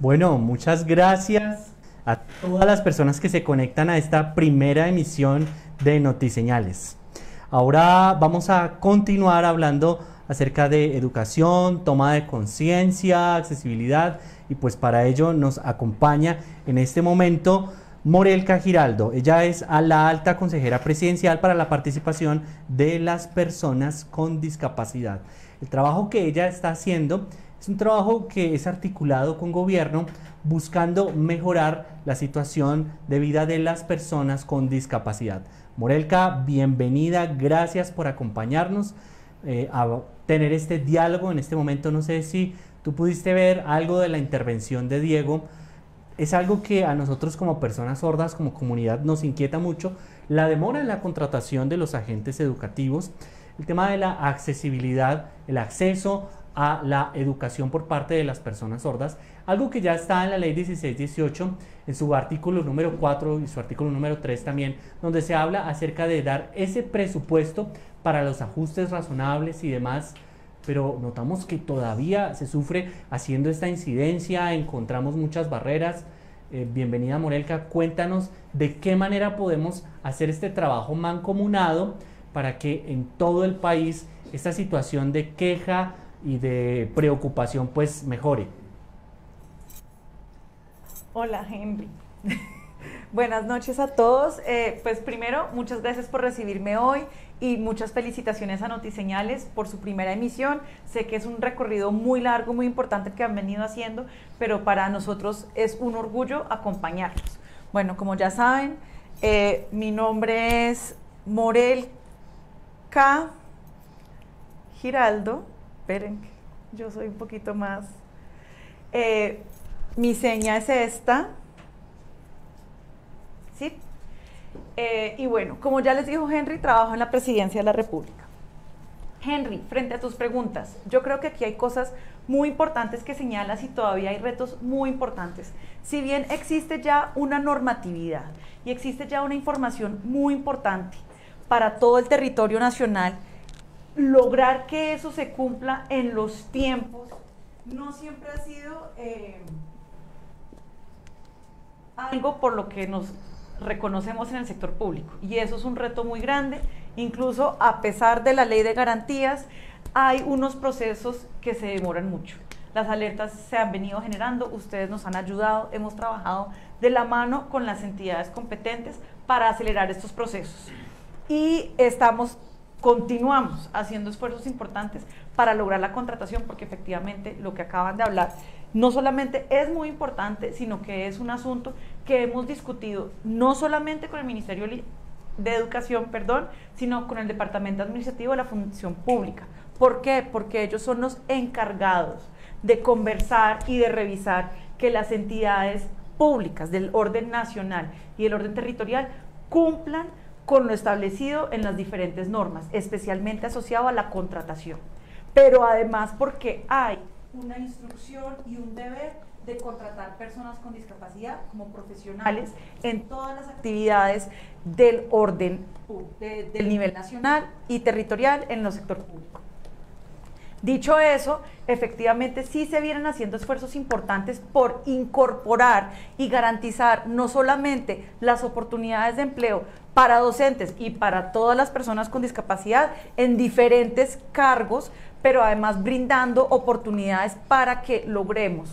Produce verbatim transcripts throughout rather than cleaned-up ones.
Bueno, muchas gracias a todas las personas que se conectan a esta primera emisión de NotiSeñales. Ahora vamos a continuar hablando acerca de educación, toma de conciencia, accesibilidad, y pues para ello nos acompaña en este momento Morelca Giraldo. Ella es a la alta consejera presidencial para la participación de las personas con discapacidad. El trabajo que ella está haciendo es un trabajo que es articulado con gobierno buscando mejorar la situación de vida de las personas con discapacidad. Morelca, bienvenida, gracias por acompañarnos eh, a tener este diálogo. En este momento no sé si tú pudiste ver algo de la intervención de Diego. Es algo que a nosotros como personas sordas, como comunidad, nos inquieta mucho, la demora en la contratación de los agentes educativos, el tema de la accesibilidad, el acceso a la educación por parte de las personas sordas, algo que ya está en la ley dieciséis dieciocho, en su artículo número cuatro y su artículo número tres también, donde se habla acerca de dar ese presupuesto para los ajustes razonables y demás. Pero notamos que todavía se sufre haciendo esta incidencia, encontramos muchas barreras. Eh, bienvenida Morelca, cuéntanos de qué manera podemos hacer este trabajo mancomunado para que en todo el país esta situación de queja y de preocupación pues mejore. Hola Henry, buenas noches a todos. Eh, pues primero, muchas gracias por recibirme hoy. Y muchas felicitaciones a NotiSeñales por su primera emisión. Sé que es un recorrido muy largo, muy importante que han venido haciendo, pero para nosotros es un orgullo acompañarlos. Bueno, como ya saben, eh, mi nombre es Morelca Giraldo. Esperen, yo soy un poquito más. Eh, mi seña es esta. ¿Sí? Eh, y bueno, como ya les dijo Henry, trabajo en la Presidencia de la República. Henry, frente a tus preguntas, yo creo que aquí hay cosas muy importantes que señalas y todavía hay retos muy importantes. Si bien existe ya una normatividad y existe ya una información muy importante para todo el territorio nacional, lograr que eso se cumpla en los tiempos no siempre ha sido eh, algo por lo que nos reconocemos en el sector público, y eso es un reto muy grande. Incluso a pesar de la ley de garantías, hay unos procesos que se demoran mucho. Las alertas se han venido generando, ustedes nos han ayudado, hemos trabajado de la mano con las entidades competentes para acelerar estos procesos y estamos, continuamos haciendo esfuerzos importantes para lograr la contratación, porque efectivamente lo que acaban de hablar no solamente es muy importante, sino que es un asunto que hemos discutido no solamente con el Ministerio de Educación, perdón, sino con el Departamento Administrativo de la Función Pública. ¿Por qué? Porque ellos son los encargados de conversar y de revisar que las entidades públicas del orden nacional y el orden territorial cumplan con lo establecido en las diferentes normas, especialmente asociado a la contratación. Pero además porque hay una instrucción y un deber de contratar personas con discapacidad como profesionales en todas las actividades del orden, de, del nivel nacional y territorial en el sector público. Dicho eso, efectivamente sí se vienen haciendo esfuerzos importantes por incorporar y garantizar no solamente las oportunidades de empleo para docentes y para todas las personas con discapacidad en diferentes cargos, pero además brindando oportunidades para que logremos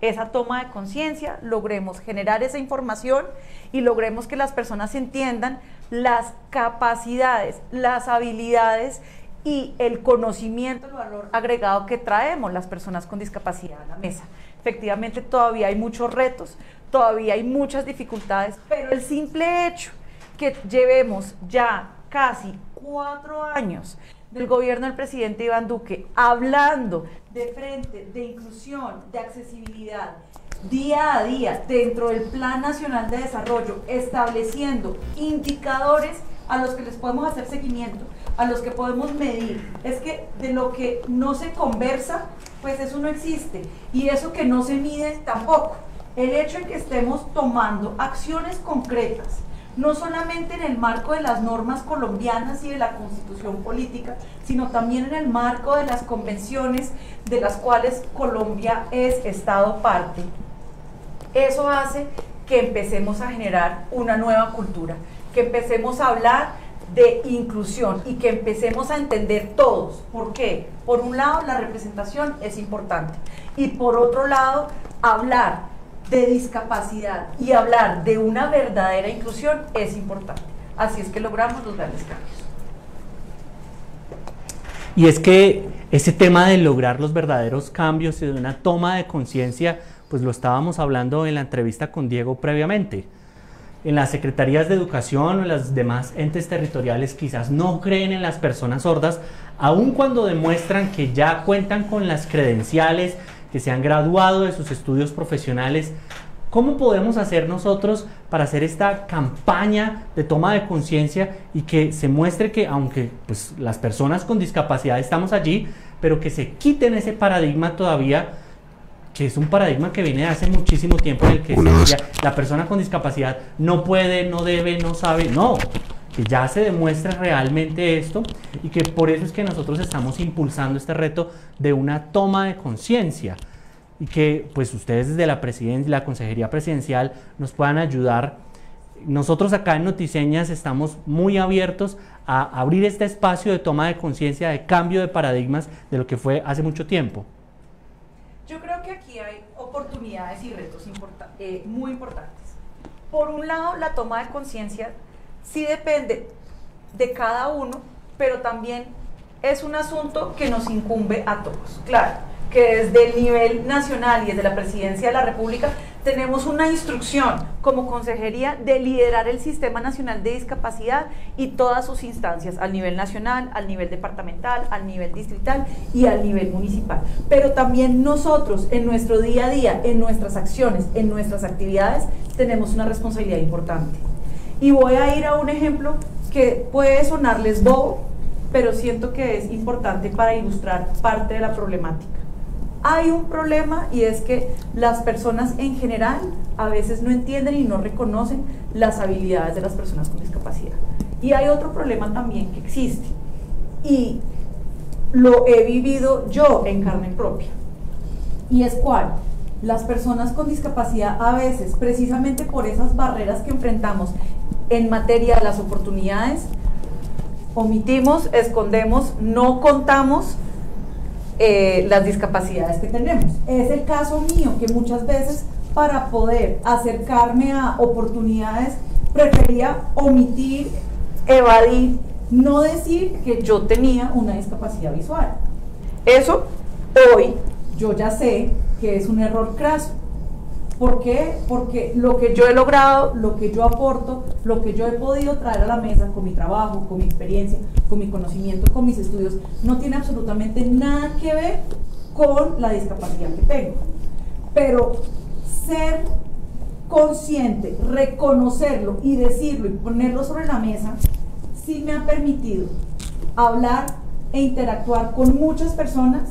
esa toma de conciencia, logremos generar esa información y logremos que las personas entiendan las capacidades, las habilidades y el conocimiento, el valor agregado que traemos las personas con discapacidad a la mesa. Efectivamente, todavía hay muchos retos, todavía hay muchas dificultades, pero el simple hecho que llevemos ya casi cuatro años del gobierno del presidente Iván Duque hablando de frente, de inclusión, de accesibilidad, día a día, dentro del Plan Nacional de Desarrollo, estableciendo indicadores a los que les podemos hacer seguimiento, a los que podemos medir. Es que de lo que no se conversa, pues eso no existe, y eso que no se mide tampoco. El hecho de que estemos tomando acciones concretas, no solamente en el marco de las normas colombianas y de la Constitución política, sino también en el marco de las convenciones de las cuales Colombia es Estado parte, Eso hace que empecemos a generar una nueva cultura, que empecemos a hablar de inclusión y que empecemos a entender todos. ¿Por qué? Por un lado, la representación es importante y por otro lado, hablar de discapacidad y hablar de una verdadera inclusión es importante. Así es que logramos los grandes cambios. Y es que ese tema de lograr los verdaderos cambios y de una toma de conciencia, pues lo estábamos hablando en la entrevista con Diego previamente. En las secretarías de educación o en las demás entes territoriales quizás no creen en las personas sordas, aun cuando demuestran que ya cuentan con las credenciales, que se han graduado de sus estudios profesionales. ¿Cómo podemos hacer nosotros para hacer esta campaña de toma de conciencia y que se muestre que aunque pues, las personas con discapacidad estamos allí, pero que se quiten ese paradigma todavía, que es un paradigma que viene de hace muchísimo tiempo en el que Una, se decía, la persona con discapacidad no puede, no debe, no sabe, no, que ya se demuestra realmente esto y que por eso es que nosotros estamos impulsando este reto de una toma de conciencia. Y que pues ustedes desde la presidencia, la consejería presidencial nos puedan ayudar. Nosotros acá en NotiSeñas estamos muy abiertos a abrir este espacio de toma de conciencia, de cambio de paradigmas de lo que fue hace mucho tiempo. Yo creo que aquí hay oportunidades y retos importan- eh, muy importantes. Por un lado, la toma de conciencia sí depende de cada uno, pero también es un asunto que nos incumbe a todos. Claro, que desde el nivel nacional y desde la Presidencia de la República tenemos una instrucción como consejería de liderar el Sistema Nacional de Discapacidad y todas sus instancias al nivel nacional, al nivel departamental, al nivel distrital y al nivel municipal. Pero también nosotros en nuestro día a día, en nuestras acciones, en nuestras actividades, tenemos una responsabilidad importante. Y voy a ir a un ejemplo que puede sonarles bobo, pero siento que es importante para ilustrar parte de la problemática. Hay un problema y es que las personas en general a veces no entienden y no reconocen las habilidades de las personas con discapacidad. Y hay otro problema también que existe y lo he vivido yo en carne propia. ¿Y es cuál? Las personas con discapacidad a veces, precisamente por esas barreras que enfrentamos en materia de las oportunidades, omitimos, escondemos, no contamos Eh, las discapacidades que tenemos. Es el caso mío, que muchas veces para poder acercarme a oportunidades prefería omitir, evadir, no decir que yo tenía una discapacidad visual. Eso hoy yo ya sé que es un error craso. ¿Por qué? Porque lo que yo he logrado, lo que yo aporto, lo que yo he podido traer a la mesa con mi trabajo, con mi experiencia, con mi conocimiento, con mis estudios, no tiene absolutamente nada que ver con la discapacidad que tengo. Pero ser consciente, reconocerlo y decirlo y ponerlo sobre la mesa, sí me ha permitido hablar e interactuar con muchas personas,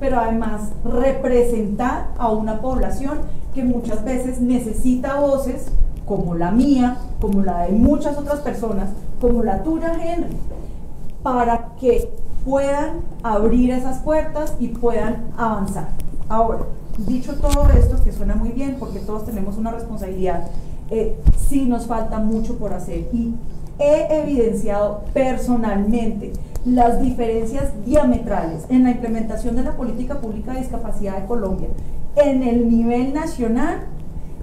pero además representar a una población que muchas veces necesita voces como la mía, como la de muchas otras personas, como la tuya, Henry, para que puedan abrir esas puertas y puedan avanzar. Ahora, dicho todo esto, que suena muy bien porque todos tenemos una responsabilidad, eh, sí nos falta mucho por hacer y he evidenciado personalmente las diferencias diametrales en la implementación de la política pública de discapacidad de Colombia, en el nivel nacional,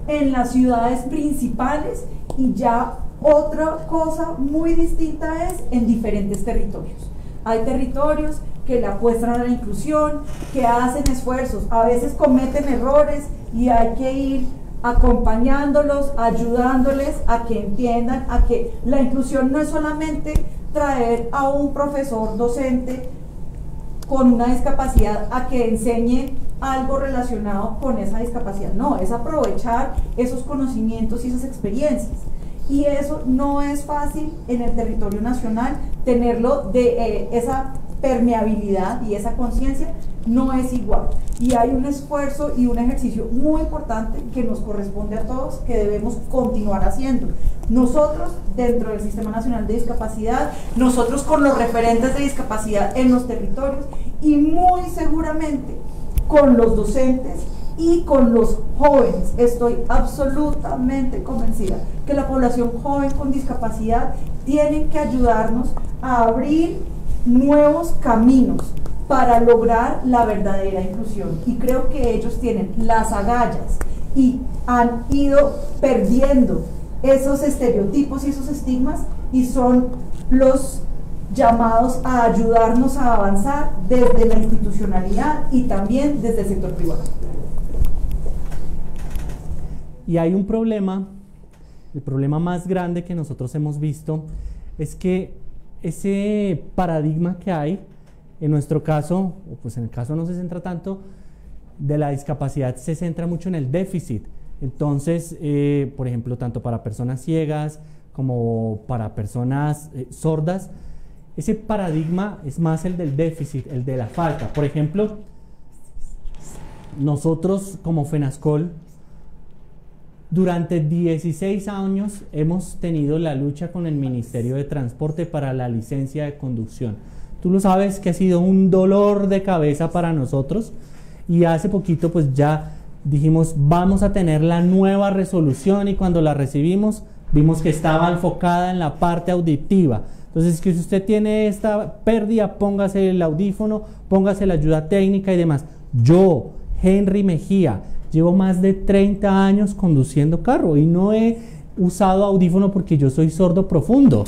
en las ciudades principales y ya otra cosa muy distinta es en diferentes territorios. Hay territorios que le apuestan a la inclusión, que hacen esfuerzos, a veces cometen errores y hay que ir acompañándolos, ayudándoles a que entiendan, a que la inclusión no es solamente traer a un profesor docente con una discapacidad a que enseñe algo relacionado con esa discapacidad, no, es aprovechar esos conocimientos y esas experiencias y eso no es fácil en el territorio nacional tenerlo de eh, esa permeabilidad y esa conciencia no es igual y hay un esfuerzo y un ejercicio muy importante que nos corresponde a todos que debemos continuar haciendo nosotros dentro del Sistema Nacional de Discapacidad, nosotros con los referentes de discapacidad en los territorios y muy seguramente con los docentes y con los jóvenes. Estoy absolutamente convencida que la población joven con discapacidad tiene que ayudarnos a abrir nuevos caminos para lograr la verdadera inclusión. Y creo que ellos tienen las agallas y han ido perdiendo esos estereotipos y esos estigmas, y son los llamados a ayudarnos a avanzar desde la institucionalidad y también desde el sector privado. Y hay un problema, el problema más grande que nosotros hemos visto, es que ese paradigma que hay, en nuestro caso, pues en el caso no se centra tanto de la discapacidad, se centra mucho en el déficit. Entonces, eh, por ejemplo, tanto para personas ciegas como para personas eh, sordas, ese paradigma es más el del déficit, el de la falta. Por ejemplo, nosotros como FENASCOL durante dieciséis años hemos tenido la lucha con el Ministerio de Transporte para la licencia de conducción. Tú lo sabes que ha sido un dolor de cabeza para nosotros, y hace poquito pues ya dijimos vamos a tener la nueva resolución, y cuando la recibimos vimos que estaba enfocada en la parte auditiva. Entonces, que si usted tiene esta pérdida, póngase el audífono, póngase la ayuda técnica y demás. Yo, Henry Mejía, llevo más de treinta años conduciendo carro y no he usado audífono porque yo soy sordo profundo.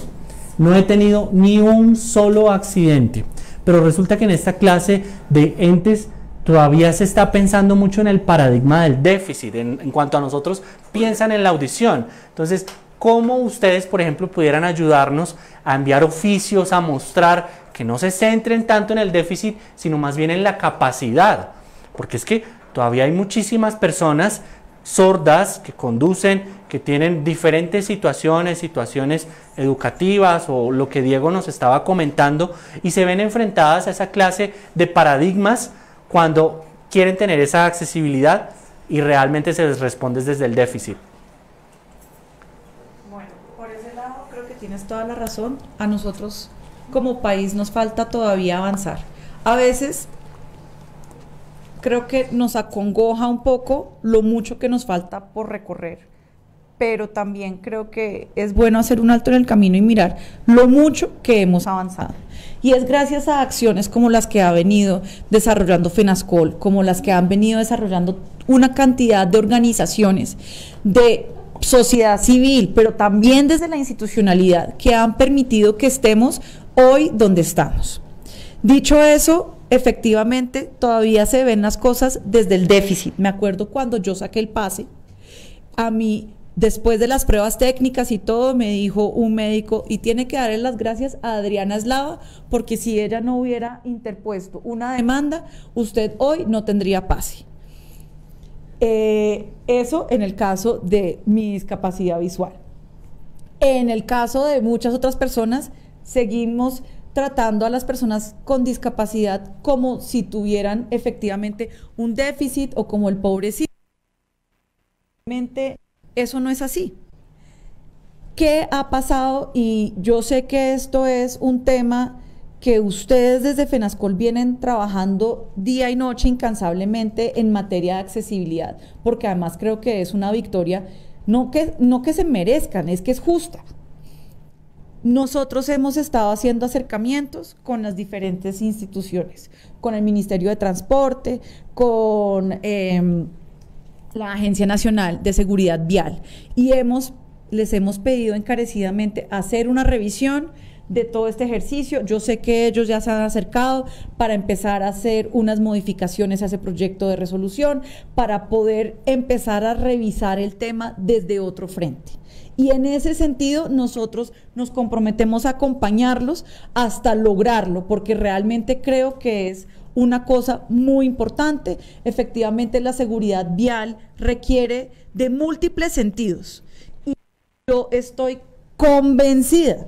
No he tenido ni un solo accidente. Pero resulta que en esta clase de entes todavía se está pensando mucho en el paradigma del déficit. En, en cuanto a nosotros, piensan en la audición. Entonces, ¿cómo ustedes, por ejemplo, pudieran ayudarnos a enviar oficios, a mostrar que no se centren tanto en el déficit, sino más bien en la capacidad? Porque es que todavía hay muchísimas personas sordas que conducen, que tienen diferentes situaciones, situaciones educativas o lo que Diego nos estaba comentando, y se ven enfrentadas a esa clase de paradigmas cuando quieren tener esa accesibilidad y realmente se les responde desde el déficit. Tienes toda la razón. A nosotros como país nos falta todavía avanzar. A veces creo que nos acongoja un poco lo mucho que nos falta por recorrer, pero también creo que es bueno hacer un alto en el camino y mirar lo mucho que hemos avanzado. Y es gracias a acciones como las que ha venido desarrollando FENASCOL, como las que han venido desarrollando una cantidad de organizaciones de sociedad civil, pero también desde la institucionalidad, que han permitido que estemos hoy donde estamos. Dicho eso, efectivamente todavía se ven las cosas desde el déficit. Me acuerdo cuando yo saqué el pase, a mí después de las pruebas técnicas y todo me dijo un médico, y tiene que darle las gracias a Adriana Eslava, porque si ella no hubiera interpuesto una demanda, usted hoy no tendría pase. Eh, eso en el caso de mi discapacidad visual. En el caso de muchas otras personas, seguimos tratando a las personas con discapacidad como si tuvieran efectivamente un déficit o como el pobrecito. Realmente eso no es así. ¿Qué ha pasado? Y yo sé que esto es un tema que ustedes desde FENASCOL vienen trabajando día y noche incansablemente en materia de accesibilidad, porque además creo que es una victoria, no que, no que se merezcan, es que es justa. Nosotros hemos estado haciendo acercamientos con las diferentes instituciones, con el Ministerio de Transporte, con eh, la Agencia Nacional de Seguridad Vial, y hemos, les hemos pedido encarecidamente hacer una revisión de todo este ejercicio. Yo sé que ellos ya se han acercado para empezar a hacer unas modificaciones a ese proyecto de resolución, para poder empezar a revisar el tema desde otro frente. Y en ese sentido nosotros nos comprometemos a acompañarlos hasta lograrlo, porque realmente creo que es una cosa muy importante. Efectivamente la seguridad vial requiere de múltiples sentidos, y yo estoy convencida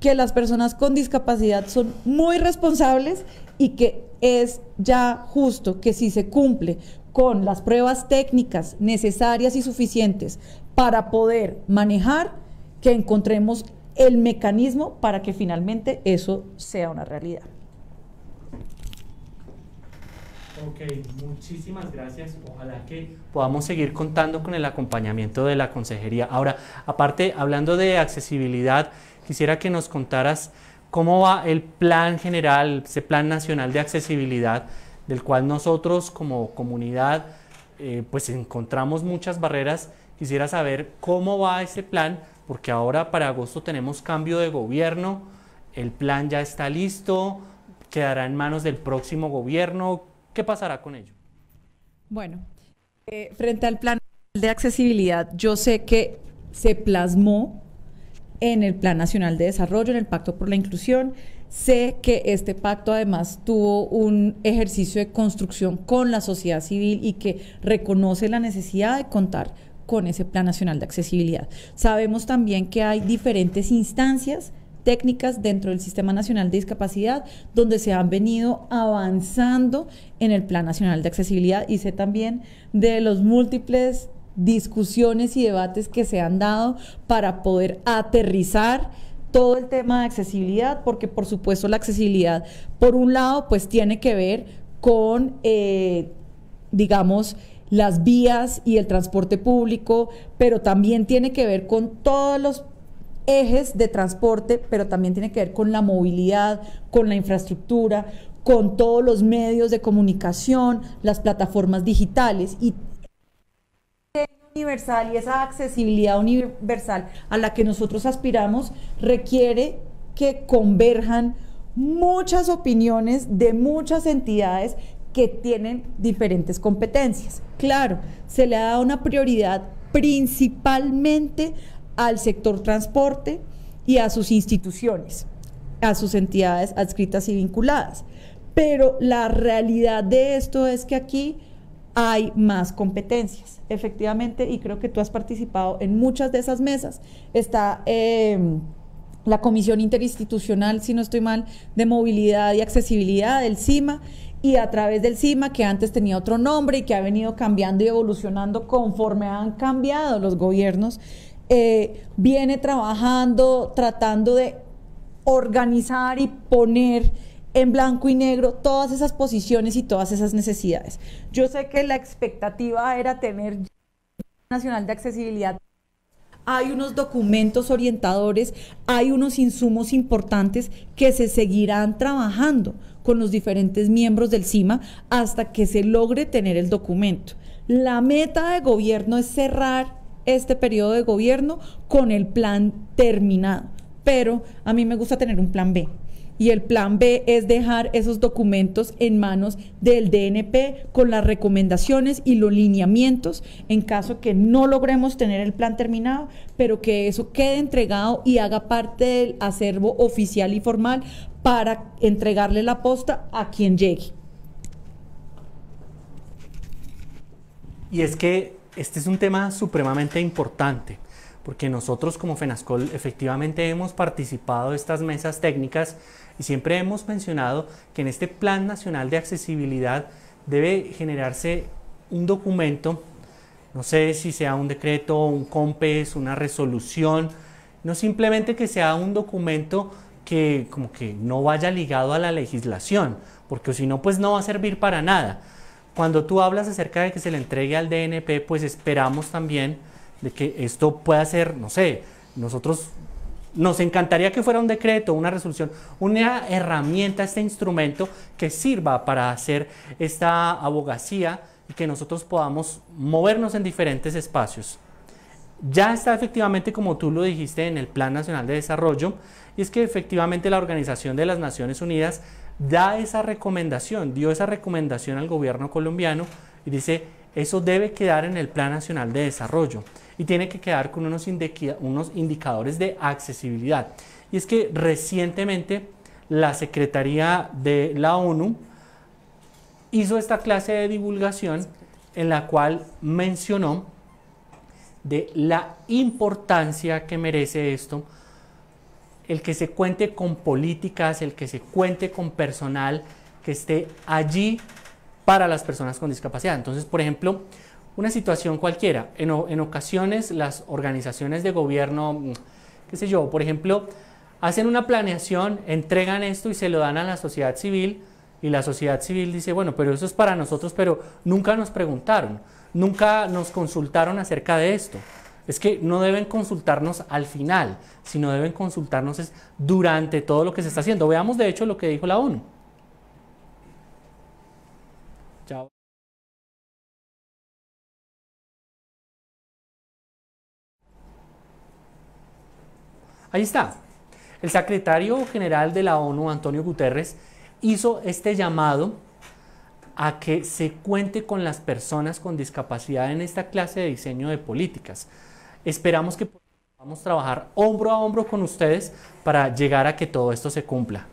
que las personas con discapacidad son muy responsables, y que es ya justo que si se cumple con las pruebas técnicas necesarias y suficientes para poder manejar, que encontremos el mecanismo para que finalmente eso sea una realidad. Ok, muchísimas gracias. Ojalá que podamos seguir contando con el acompañamiento de la consejería. Ahora, aparte, hablando de accesibilidad, quisiera que nos contaras cómo va el plan general, ese plan nacional de accesibilidad, del cual nosotros como comunidad eh, pues encontramos muchas barreras. Quisiera saber cómo va ese plan, porque ahora para agosto tenemos cambio de gobierno, el plan ya está listo, quedará en manos del próximo gobierno. ¿Qué pasará con ello? Bueno, eh, frente al plan de accesibilidad, yo sé que se plasmó en el Plan Nacional de Desarrollo, en el Pacto por la Inclusión. Sé que este pacto además tuvo un ejercicio de construcción con la sociedad civil y que reconoce la necesidad de contar con ese Plan Nacional de Accesibilidad. Sabemos también que hay diferentes instancias técnicas dentro del Sistema Nacional de Discapacidad donde se han venido avanzando en el Plan Nacional de Accesibilidad, y sé también de los múltiples discusiones y debates que se han dado para poder aterrizar todo el tema de accesibilidad, porque por supuesto la accesibilidad, por un lado, pues tiene que ver con, eh, digamos, las vías y el transporte público, pero también tiene que ver con todos los ejes de transporte, pero también tiene que ver con la movilidad, con la infraestructura, con todos los medios de comunicación, las plataformas digitales, y universal y esa accesibilidad universal a la que nosotros aspiramos requiere que converjan muchas opiniones de muchas entidades que tienen diferentes competencias. Claro, se le ha dado una prioridad principalmente al sector transporte y a sus instituciones, a sus entidades adscritas y vinculadas, pero la realidad de esto es que aquí hay más competencias, efectivamente, y creo que tú has participado en muchas de esas mesas. Está eh, la Comisión Interinstitucional, si no estoy mal, de Movilidad y Accesibilidad, del CIMA, y a través del CIMA, que antes tenía otro nombre y que ha venido cambiando y evolucionando conforme han cambiado los gobiernos, eh, viene trabajando, tratando de organizar y poner en blanco y negro todas esas posiciones y todas esas necesidades. Yo sé que la expectativa era tener el Plan Nacional de Accesibilidad. Hay unos documentos orientadores, hay unos insumos importantes que se seguirán trabajando con los diferentes miembros del CIMA hasta que se logre tener el documento. La meta de gobierno es cerrar este periodo de gobierno con el plan terminado, pero a mí me gusta tener un plan B. Y el plan B es dejar esos documentos en manos del D N P con las recomendaciones y los lineamientos en caso que no logremos tener el plan terminado, pero que eso quede entregado y haga parte del acervo oficial y formal para entregarle la posta a quien llegue. Y es que este es un tema supremamente importante, porque nosotros como FENASCOL efectivamente hemos participado de estas mesas técnicas y siempre hemos mencionado que en este Plan Nacional de Accesibilidad debe generarse un documento, no sé si sea un decreto, un COMPES, una resolución, no simplemente que sea un documento que como que no vaya ligado a la legislación, porque si no, pues no va a servir para nada. Cuando tú hablas acerca de que se le entregue al D N P, pues esperamos también de que esto pueda ser, no sé, nosotros nos encantaría que fuera un decreto, una resolución, una herramienta, este instrumento que sirva para hacer esta abogacía y que nosotros podamos movernos en diferentes espacios. Ya está efectivamente, como tú lo dijiste, en el Plan Nacional de Desarrollo, y es que efectivamente la Organización de las Naciones Unidas da esa recomendación, dio esa recomendación al gobierno colombiano y dice: eso debe quedar en el Plan Nacional de Desarrollo y tiene que quedar con unos, indica, unos indicadores de accesibilidad. Y es que recientemente la Secretaría de la ONU hizo esta clase de divulgación en la cual mencionó de la importancia que merece esto, el que se cuente con políticas, el que se cuente con personal que esté allí para las personas con discapacidad. Entonces, por ejemplo, una situación cualquiera, en, en ocasiones las organizaciones de gobierno, qué sé yo, por ejemplo, hacen una planeación, entregan esto y se lo dan a la sociedad civil y la sociedad civil dice, bueno, pero eso es para nosotros, pero nunca nos preguntaron, nunca nos consultaron acerca de esto. Es que no deben consultarnos al final, sino deben consultarnos es durante todo lo que se está haciendo. Veamos de hecho lo que dijo la ONU. Chao. Ahí está. El secretario general de la ONU, Antonio Guterres, hizo este llamado a que se cuente con las personas con discapacidad en esta clase de diseño de políticas. Esperamos que podamos trabajar hombro a hombro con ustedes para llegar a que todo esto se cumpla.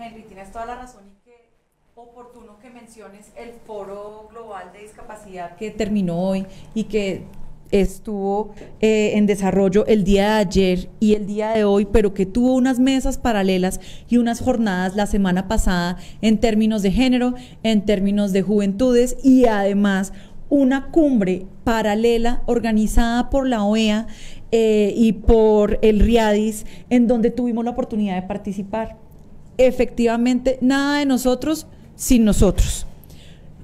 Henry, tienes toda la razón y qué oportuno que menciones el Foro Global de Discapacidad que terminó hoy y que estuvo eh, en desarrollo el día de ayer y el día de hoy, pero que tuvo unas mesas paralelas y unas jornadas la semana pasada en términos de género, en términos de juventudes y además una cumbre paralela organizada por la O E A eh, y por el RIADIS, en donde tuvimos la oportunidad de participar. Efectivamente, nada de nosotros sin nosotros.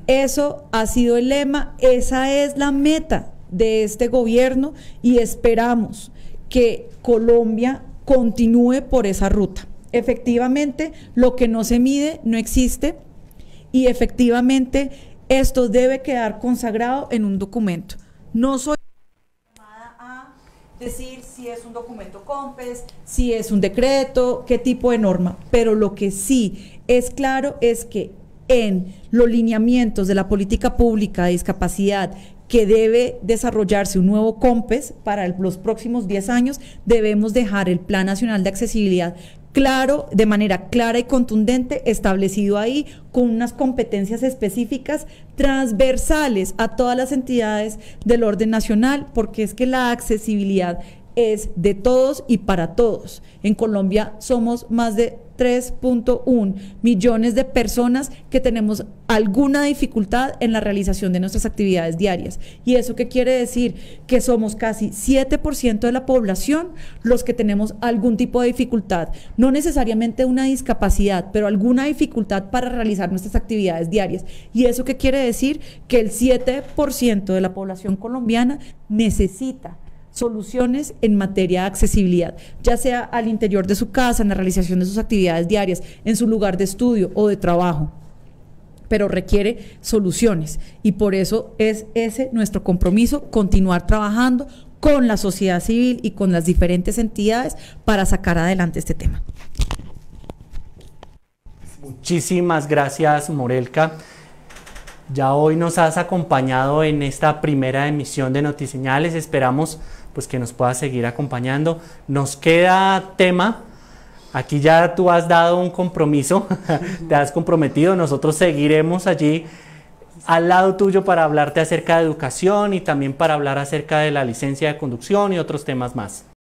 Eso ha sido el lema, esa es la meta de este gobierno y esperamos que Colombia continúe por esa ruta. Efectivamente, lo que no se mide no existe y efectivamente esto debe quedar consagrado en un documento. No soy llamada a decir si es un documento COMPES, si es un decreto, qué tipo de norma, pero lo que sí es claro es que en los lineamientos de la política pública de discapacidad que debe desarrollarse un nuevo COMPES para el, los próximos diez años, debemos dejar el Plan Nacional de Accesibilidad claro, de manera clara y contundente, establecido ahí, con unas competencias específicas transversales a todas las entidades del orden nacional, porque es que la accesibilidad es de todos y para todos. En Colombia somos más de tres punto uno millones de personas que tenemos alguna dificultad en la realización de nuestras actividades diarias. ¿Y eso qué quiere decir? Que somos casi siete por ciento de la población los que tenemos algún tipo de dificultad, no necesariamente una discapacidad, pero alguna dificultad para realizar nuestras actividades diarias. ¿Y eso qué quiere decir? Que el siete por ciento de la población colombiana necesita soluciones en materia de accesibilidad, ya sea al interior de su casa, en la realización de sus actividades diarias, en su lugar de estudio o de trabajo, pero requiere soluciones y por eso es ese nuestro compromiso, continuar trabajando con la sociedad civil y con las diferentes entidades para sacar adelante este tema. Muchísimas gracias, Morelca. Ya hoy nos has acompañado en esta primera emisión de NotiSeñales, esperamos pues que nos puedas seguir acompañando. Nos queda tema, aquí ya tú has dado un compromiso, te has comprometido, nosotros seguiremos allí al lado tuyo para hablarte acerca de educación y también para hablar acerca de la licencia de conducción y otros temas más.